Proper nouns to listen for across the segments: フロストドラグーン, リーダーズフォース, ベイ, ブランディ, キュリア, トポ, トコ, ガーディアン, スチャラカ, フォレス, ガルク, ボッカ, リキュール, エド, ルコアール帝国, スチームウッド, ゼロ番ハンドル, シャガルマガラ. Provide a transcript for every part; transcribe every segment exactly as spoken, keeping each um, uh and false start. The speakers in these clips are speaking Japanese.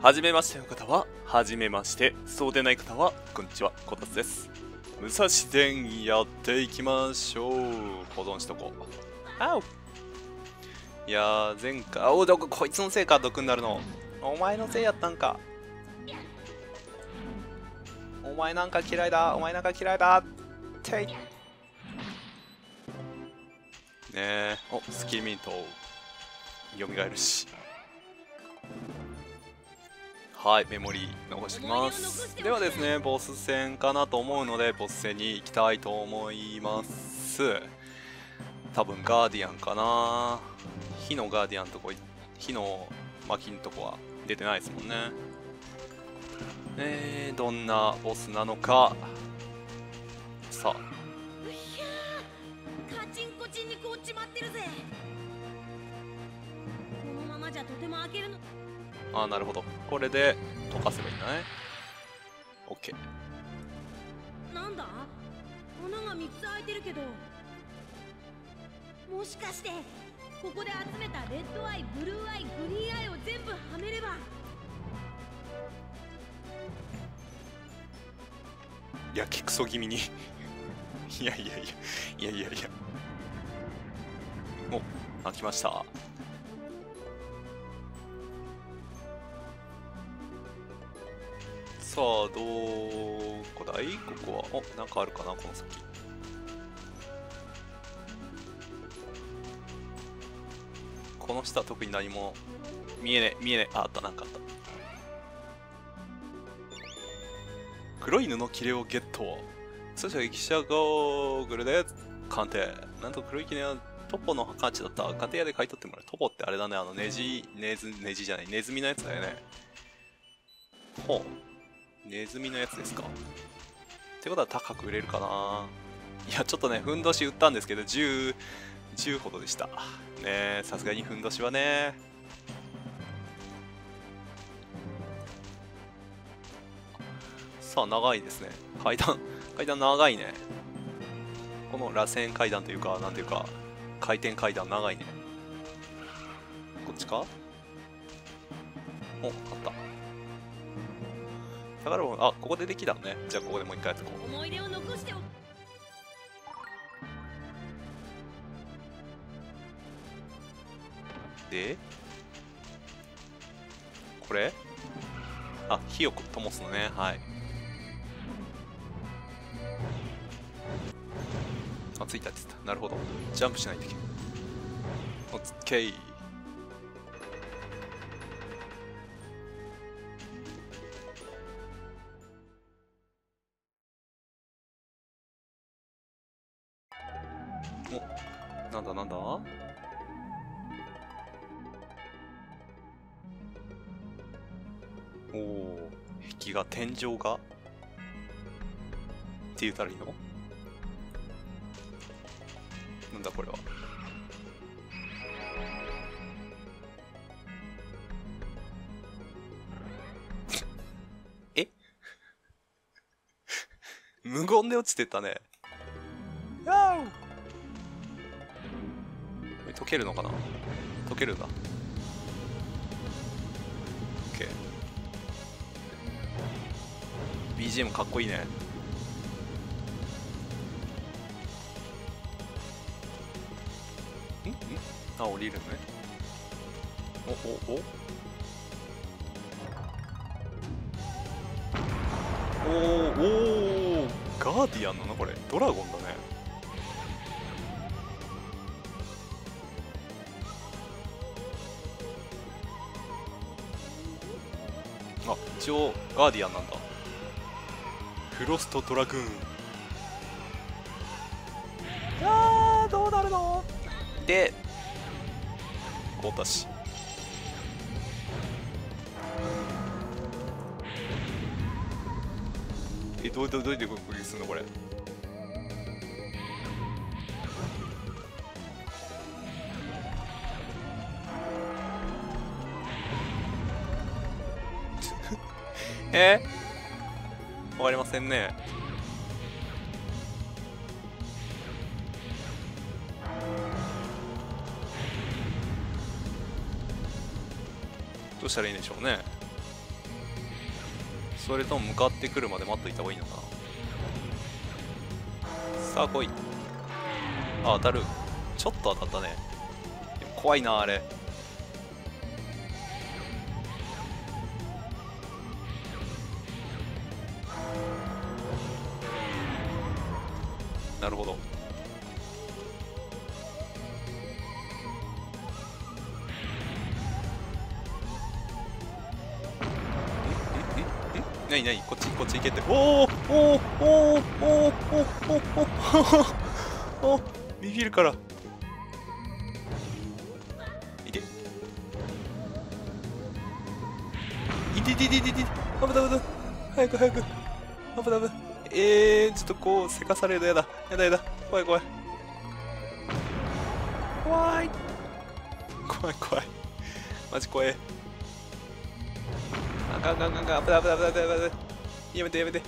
初めましての方は初めまして、そうでない方はこんにちは、こたつです。武蔵伝やっていきましょう。保存しとこう。あお、いやー前回、あお、毒こいつのせいか、毒になるのお前のせいやったんか。お前なんか嫌いだ、お前なんか嫌いだっていねえ。お、スキーミントよみがえるし、はい、メモリー残しておきます。ではですね、ボス戦かなと思うのでボス戦に行きたいと思います。多分ガーディアンかな。火のガーディアンとこ、火の薪のとこは出てないですもんね。えー、どんなボスなのか。さあ、カチンコチンに凍っちまってるぜ。このままじゃとても開けるの。ああ、なるほど、これで溶かせばいいんだね。オッケー。なんだ、穴がみっつ開いてるけど、もしかしてここで集めたレッドアイ、ブルーアイ、グリーンアイを全部はめれば。いや、きくそ気味にいやいやいやいやいやいや、お、開きました。さあ、どこだい、ここは。お、なんかあるかな、この先。この下は特に何も見えねえ、見えねえ。あ、あった、なんかあった。黒い布切れをゲット。通称駅舎ゴーグルで鑑定。なんと黒い切れはトポの価値だった。鑑定屋で買い取ってもらう。トポってあれだね、あのネジ、ネズ、ネジじゃない、ネズミのやつだよね。ほう、ネズミのやつですか。ってことは高く売れるかな。いや、ちょっとね、ふんどし売ったんですけど、じゅう、じゅうほどでした。ねえ、さすがにふんどしはね。さあ、長いですね。階段、階段長いね。この螺旋階段というか、なんていうか、回転階段長いね。こっちか。お、あった。宝物、あ、ここでできたのね。じゃあここでもう一回やってこう。思い出を残してお。でこれ、あ、火を灯すのね。はい、あ、ついたついた。なるほど、ジャンプしないといけない。オッケー。お、なんだなんだ、おお、壁が、天井がって言ったらいいの。なんだこれは。え無言で落ちてったね。あー、溶けるのかな。溶けるんだ。 OK、 ビージーエム かっこいいね。あ、降りるね。おおおおおお、ガーディアンなのこれ。ドラゴンだね。あ、一応ガーディアンなんだ。フロストドラグーン。あー、どうなるの。で凍ったし、え、どうやってどうやって攻撃するのこれ。えー、終わりませんね。どうしたらいいんでしょうね。それとも向かってくるまで待っといた方がいいのかな。さあ来い。あ、当たる。ちょっと当たったね。でも怖いなあれ。なるほど。なになに、こっちこっち行けって。おーおーおーおーおーおーおお、ビビるからいていていていていていて、危ない危ない、早く早く、危ない危ない。えー、ちょっとこうせかされるのやだやだやだ、怖い怖い怖い怖い怖い、マジ怖い。あかんかんかんかん、危ない危ない危ない危ない危ない、やめてやめて、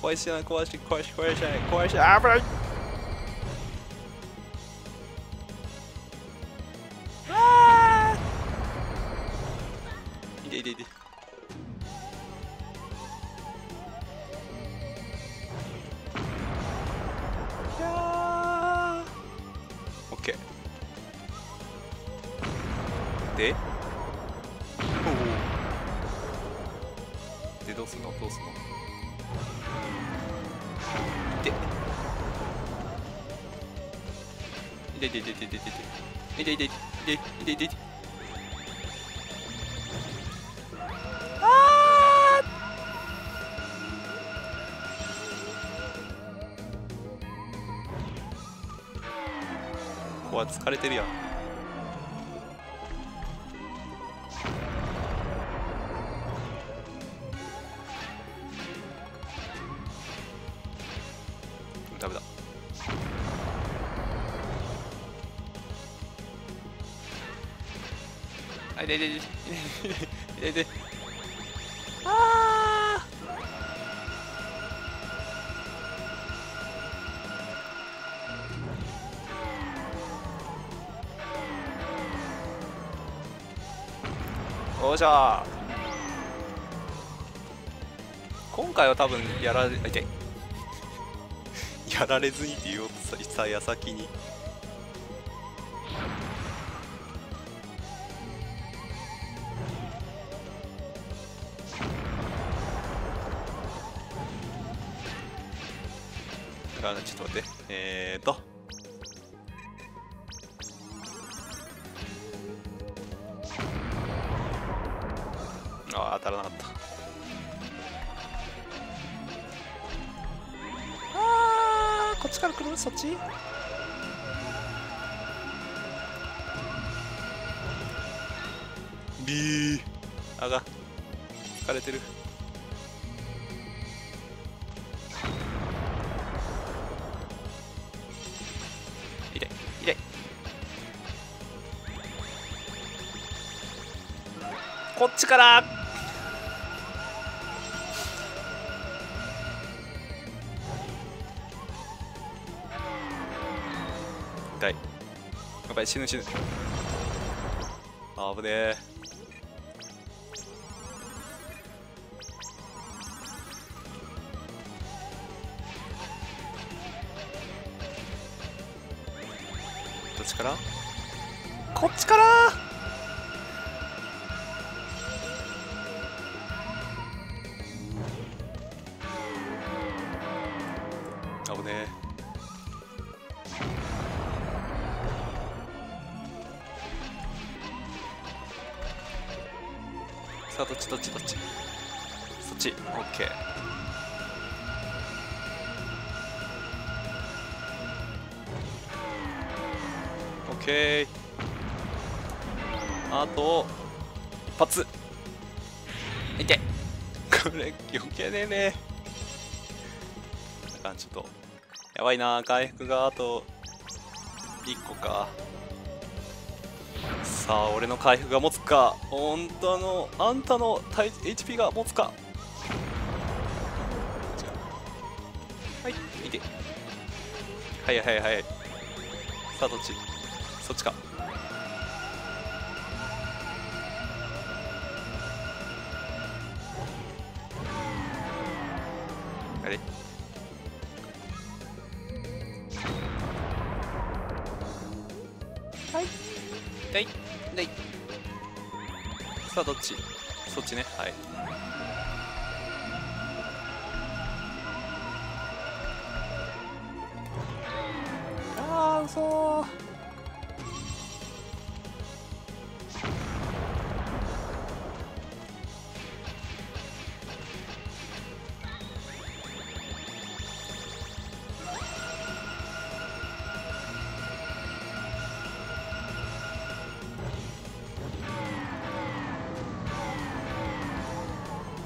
怖いしない怖いし怖いし怖いし怖いし、危ない。あー、いていていて、オッケーで、おおで、どうすんのどうすんの、いていていていていていていていていていていていていて、ここは疲れてるやん。ダメだ。あ、痛い痛い痛い痛い痛い。ああ。よっしゃー、今回は多分やられ痛いやられずにって言おうとした矢先に、あ、ちょっと待って、えーっとああ、当たらなかった。あー、こっちから来る、そっち、ビーあが疲れてる。痛い痛い、こっちからやばい、死ぬ死ぬ、あぶねえ。どっちから、こっちから、あぶねえ。さあ、どっちどっちどっち、そっち、オッケー。オッケー、あと一発いて、これよけねえね。あかん、ちょっとやばいな、回復があといっこか。さあ、俺の回復が持つか、ほんとあのあんたの体 エイチピー が持つか。はい、いて、はいはいはい。さあ、どっち、そっちか、Allez. Hi. Hey. Hey. さあどっち？そっちね。はい。ああ、嘘。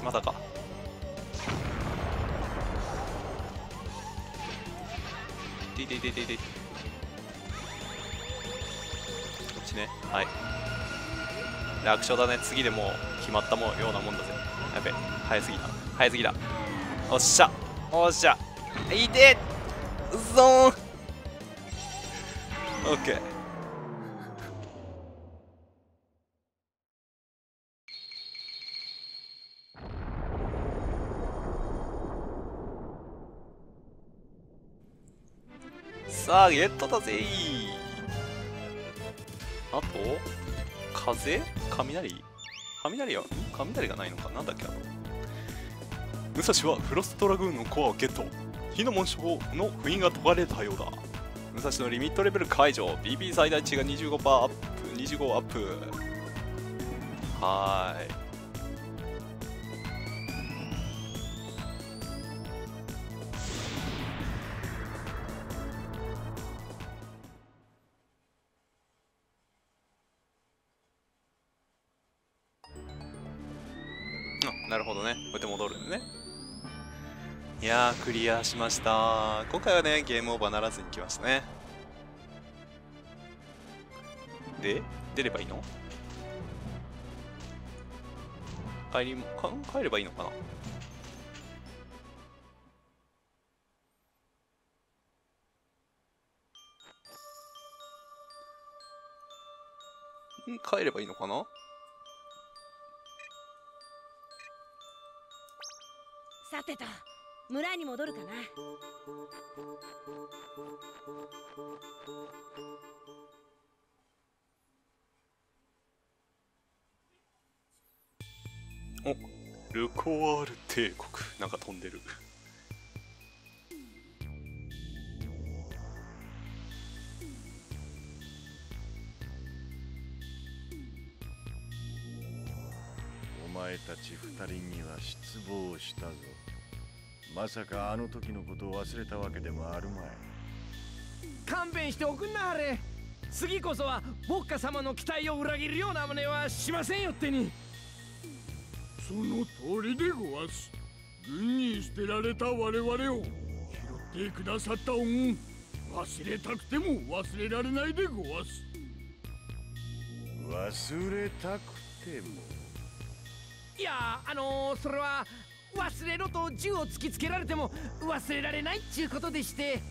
まさかでででででこっちね。はい、楽勝だね。次でもう決まったもようなもんだぜ。やべ、早すぎだ、早すぎだ。おっしゃ、おっしゃ、いてっ、うそーん。オッケー。さあゲットだぜ。あと風、雷、雷は雷がないのか、なんだっけ。あの武蔵はフロストラグーンのコアをゲット。火の紋章の封印が解かれたようだ。武蔵のリミットレベル解除。 ビービー 最大値が にじゅうごパーセント アップ、にじゅうごアップ。はーい、なるほどね。こうやって戻るんでね。いやー、クリアしました。今回はねゲームオーバーならずに来ましたね。で出ればいいの、帰りか帰ればいいのかな。ん、帰ればいいのかな。さてと、村に戻るかな。お、ルコアール帝国、なんか飛んでる。お前たち二人には失望したぞ。まさかあの時のことを忘れたわけでもあるまい。勘弁しておくんなはれ。次こそはボッカ様の期待を裏切るような真似はしませんよってに。その通りでごわす。軍に捨てられた我々を拾ってくださった恩、忘れたくても忘れられないでごわす。忘れたくても、いやあのー、それは忘れろと銃を突きつけられても忘れられないっちゅうことでして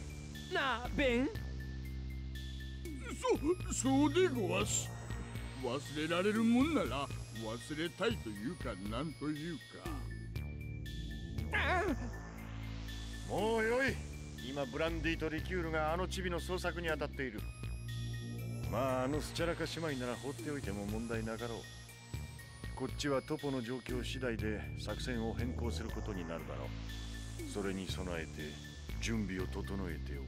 なあ、ベン。そそうでごわす。忘れられるもんなら忘れたいというか、なんというか。ああ、もうよい。今ブランディとリキュールがあのチビの捜索に当たっている。まああのスチャラカ姉妹なら放っておいても問題なかろう。こっちはトポの状況次第で作戦を変更することになるだろう。それに備えて準備を整えておけ。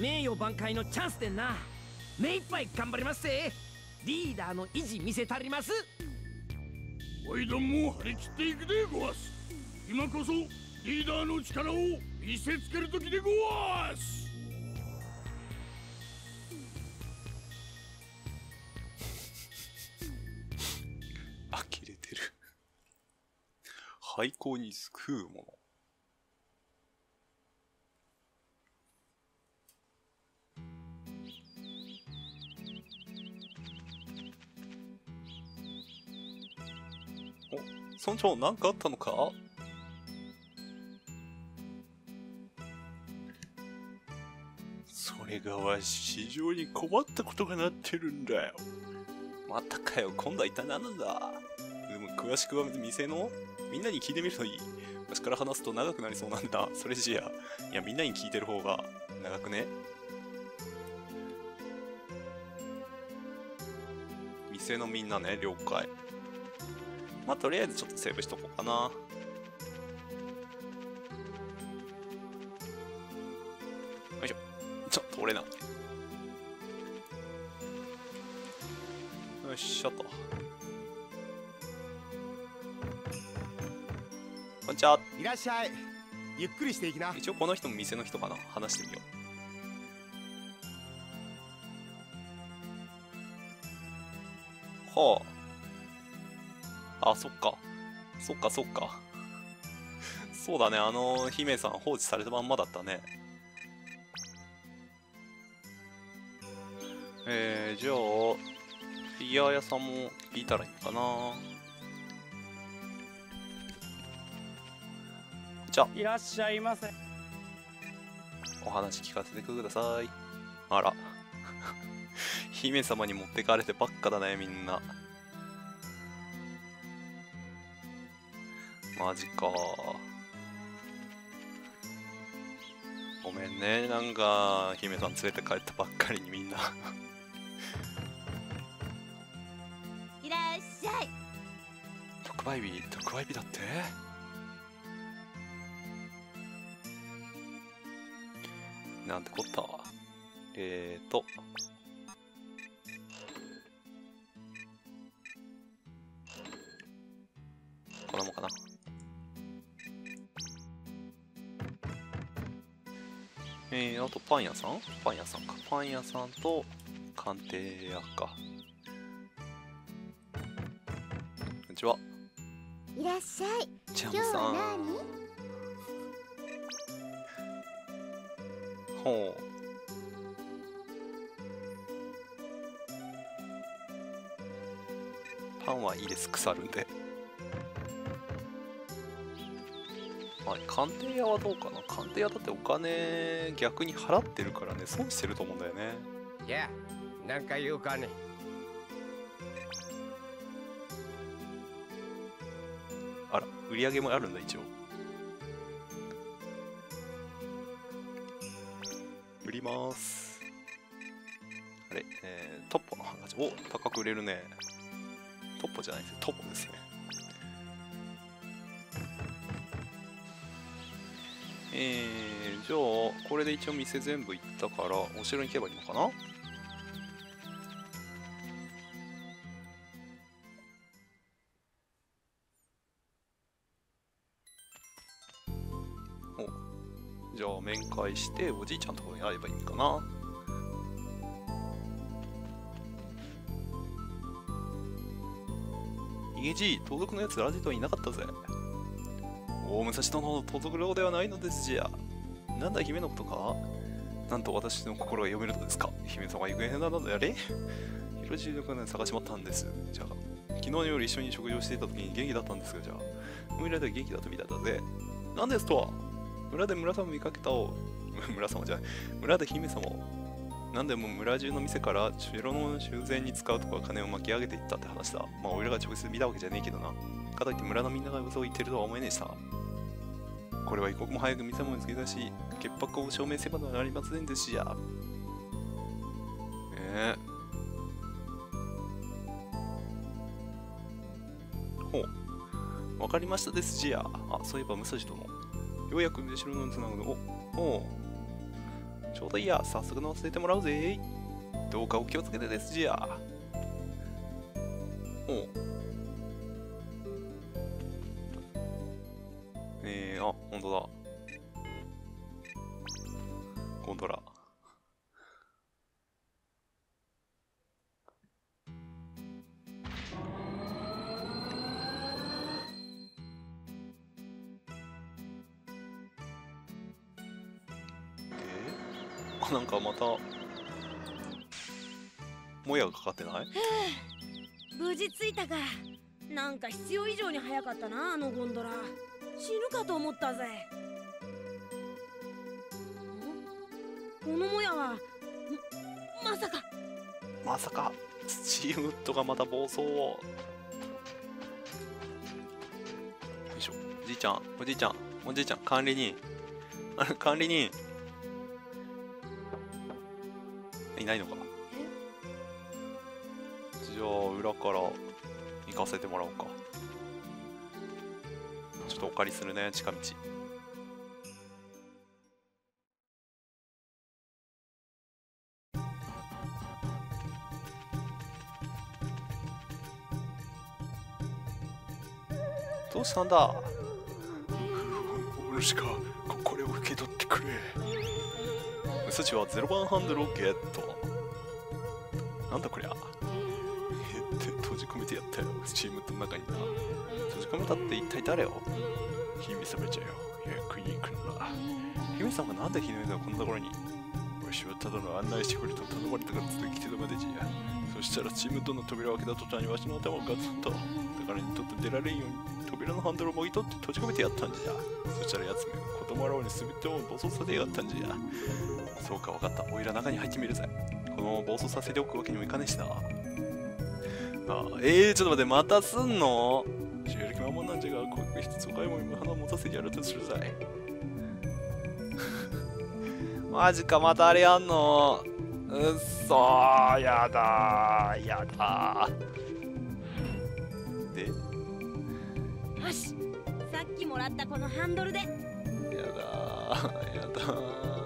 名誉挽回のチャンスでんな。目いっぱい頑張りますぜ。リーダーの意地見せたります。おいども張り切っていくでごわす。今こそリーダーの力を見せつける時でごわす。廃校に救うもの。お、村長何かあったのか。それがわし非常に困ったことがなってるんだよ。またかよ、今度は一体何なんだ。でも詳しくは店のみんなに聞いてみるといい。昔から話すと長くなりそうなんだ。それじゃあ、いやみんなに聞いてる方が長くね。店のみんなね、了解。まあとりあえずちょっとセーブしとこうかな。よいしょ。ちょっと折れない。よいしょと。こんにちは。いらっしゃい。ゆっくりしていきな。一応この人も店の人かな。話してみよう。はあ、あ、そっか。そっかそっか。そうだね、あの、姫さん放置されたまんまだったね。えー、じゃあ、フィギュア屋さんも聞いたらいいのかな。じゃあ、いらっしゃいませ。お話聞かせてください。あら。姫様に持ってかれてばっかだね、みんな。マジか。ごめんね、なんか姫さん連れて帰ったばっかりにみんないらっしゃい。特売日、特売日だって。なんてこった。えーとこんなもんかな。えー、あとパン屋さん、パン屋さんか。パン屋さんと鑑定屋か。こんにちは。いらっしゃい。今日は何？ほう。パンはいいです、腐るんで。はい、鑑定屋はどうかな。鑑定屋だってお金逆に払ってるからね、損してると思うんだよね。いや、なんか言うかね。あら、売り上げもあるんだ一応。売ります。あれ、えー、トッポのハンカチ、お、高く売れるね。トッポじゃないですね、トッポですね。えー、じゃあこれで一応店全部行ったから、お城に行けばいいのかな。お、じゃあ面会しておじいちゃんとこに会えばいいのかな。イゲジ、盗賊のやつラジといなかったぜ。大武蔵殿の盗賊郎ではないのですじゃ。なんだ姫のことか。なんと私の心が読めるのですか。姫様行方などやれ。広重力を探しまったんです。じゃあ昨日の夜一緒に食事をしていた時に元気だったんですが、じゃあ村で元気だったみたいだぜ。なんですとは。村で村様を見かけたを村様じゃない。村で姫様を。なんでも村中の店から城の修繕に使うとか金を巻き上げていったって話だ。まあ俺らが直接見たわけじゃねえけどな。かといって村のみんなが嘘を言ってるとは思えねえしさ。これは一刻も早く店も見つけたし、潔白を証明せばなりませんでしや。ええ。ほう。わかりましたですじや。あ、そういえば武蔵殿。ようやく後ろのつなぐの。お、ほう。ちょうどいいや。早速乗せてもらうぜ。どうかお気をつけてですじや。ほう。えー、あ、ほんとだ。ゴンドラ。えー、あ、なんかまたもやがかかってない？無事着いたか。なんか必要以上に早かったな、あのゴンドラ。死ぬかと思ったぜ。このもやは ま, まさかまさかスチームウッドがまた暴走を。よいしょ。じいちゃん、おじいちゃん、おじいちゃん、管理人。あれ、管理人。いないのか。じゃあ、裏から行かせてもらおうか。ちょっとお借りするね、近道。どうしたんだ。お主か、こ、これを受け取ってくれ。お主はゼロ番ハンドルをゲット。なんだこりゃ。って閉じ込めてやったよ、チームの中にな。閉じ込めたって一体誰よ。姫様じゃよ、役に行くのだ。姫様なんで姫様こんなところに。わしはただの案内してくれと頼まれたから続きてたまでじゃ。そしたらチームとの扉を開けた途端にわしの頭をガツンと。だからにとって出られんように。扉のハンドルをもぎ取って閉じ込めてやったんじゃ。そしたらやつめ子供らにすべてを暴走させてやったんじゃ。そうか、わかった。おいら中に入ってみるぜ。このまま暴走させておくわけにもいかねえしな。ああ、えー、ちょっと待って、またすんの。しやる気満々なんじゃが、こういう一つおかいも今花を持たせてやるとするぜ。マジか、またあれやんの。うっそー、やだー、やだー。でよし、さっきもらったこのハンドルで。やだー、やだー。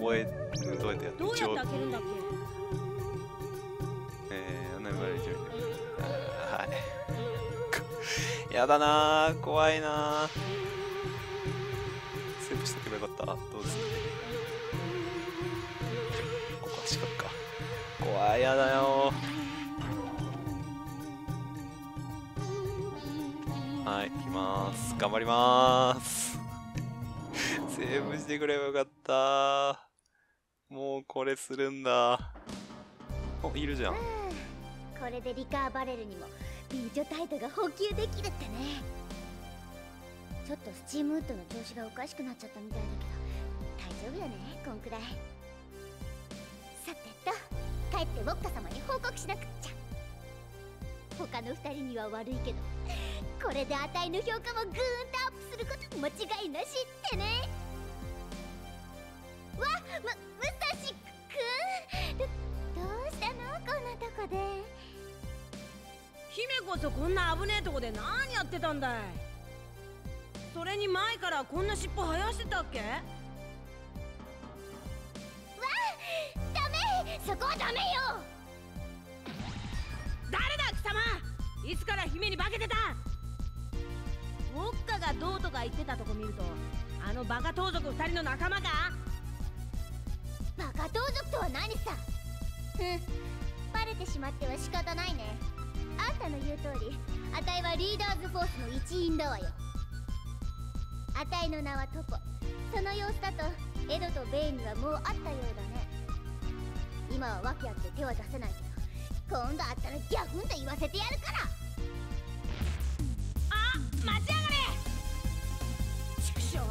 覚え、どうやってやる？どうやって開けるんだっけ？えー、あんなにバレちゃうけど。はい。やだなー、怖いなー。セーブしとけばよかった。どうですか？ここは四角か。怖い、やだよー。はい、行きまーす。頑張りまーす。セーブしてくればよかったー。もうこれするんだ。お、いるじゃん。これでリカーバレルにも便所タイトが補給できるってね。ちょっとスチームウッドの調子がおかしくなっちゃったみたいだけど、大丈夫よね、こんくらい。さてと、帰ってウォッカ様に報告しなくっちゃ。他のふたりには悪いけど、これで値の評価もぐーんとアップすること間違いなしってね。わっ、む、武蔵くん、ど、どうしたのこんなとこで。姫こそこんな危ねえとこで何やってたんだい。それに前からこんな尻尾生やしてたっけ。わっ、ダメ、そこはダメよ。誰だ貴様、いつから姫に化けてた。ウォッカがどうとか言ってたとこ見ると、あのバカ盗賊ふたりの仲間か。バカ盗賊とは何さ。ふん、バレてしまっては仕方ないね。あんたの言う通り、あたいはリーダーズフォースの一員だわよ。あたいの名はトコ。その様子だとエドとベイにはもうあったようだね。今は訳あって手は出せないけど、今度あったらギャフンと言わせてやるから。待ち上がれ。畜生、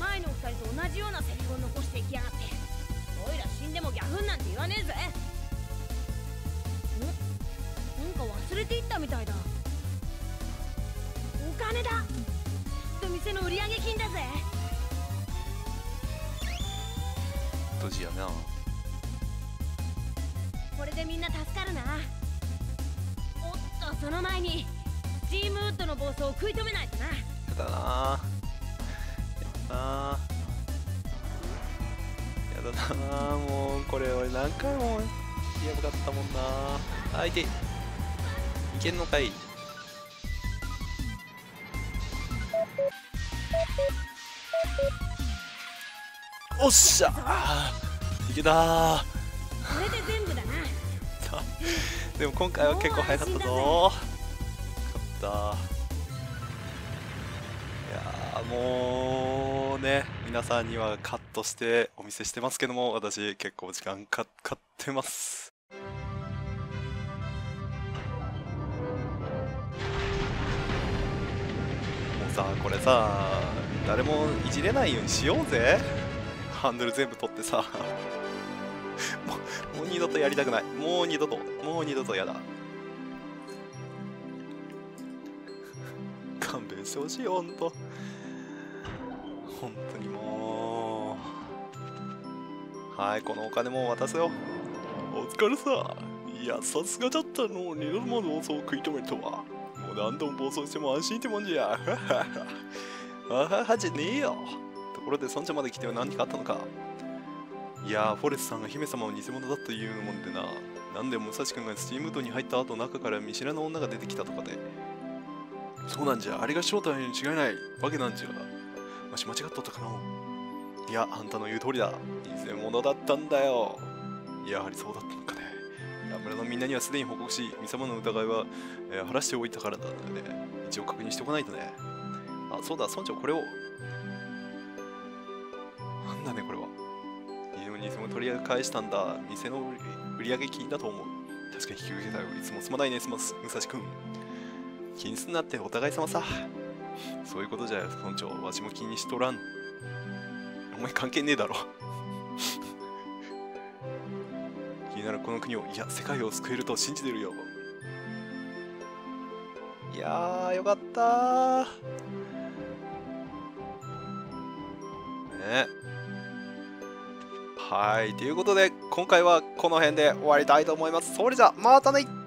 前のお二人と同じようなセリフを残していきやがって。おいら死んでもギャフンなんて言わねえぜ。んなんか忘れていったみたいだ。お金だ。きっと店の売上金だぜ。ドジやな。これでみんな助かるな。おっと、その前にチームウッドの暴走を食い止めないとな。やだなあ、やだなあ、やだなあ。もうこれ俺何回もやばかったもんなあ。相手いけんのかい。おっしゃ、いけた。これで全部だな。でも今回は結構早かったぞ。いやー、もうね、皆さんにはカットしてお見せしてますけども、私結構時間かかってます。もうさ、これさ、誰もいじれないようにしようぜ。ハンドル全部取ってさ。もう、もう二度とやりたくない。もう二度と、もう二度とやだ。勘弁してほしいよ、ほんと。ほんとにもう。はい、このお金も渡すよ。お疲れさ。いや、さすがだったの。二度も暴走を食い止めるとは。もう何度も暴走しても安心ってもんじゃ。あははじゃねえよ。ところで、村長まで来ては何かあったのか。いやー、フォレスさんが姫様の偽物だというもんでな。なんで武蔵君がスチーム洞に入った後、中から見知らぬ女が出てきたとかで。そうなんじゃ、あれが正体に違いないわけなんじゃ。もし間違ったとかの。いや、あんたの言う通りだ。偽物だったんだよ。やはりそうだったのかね。いや、村のみんなにはすでに報告し、ミサマの疑いは、えー、晴らしておいたからだので、ね、一応確認しておかないとね。あ、そうだ、村長、これを。なんだね、これは。偽物取り返したんだ。店の売上金だと思う。確かに引き受けたよ。いつもすまないね、すます、武蔵君。気にすんなって、お互い様さ。そういうことじゃよ、村長。わしも気にしとらん。お前関係ねえだろ。君ならこの国を、いや、世界を救えると信じてるよ。いやー、よかったー。ねえ。はい、ということで今回はこの辺で終わりたいと思います。それじゃまたね。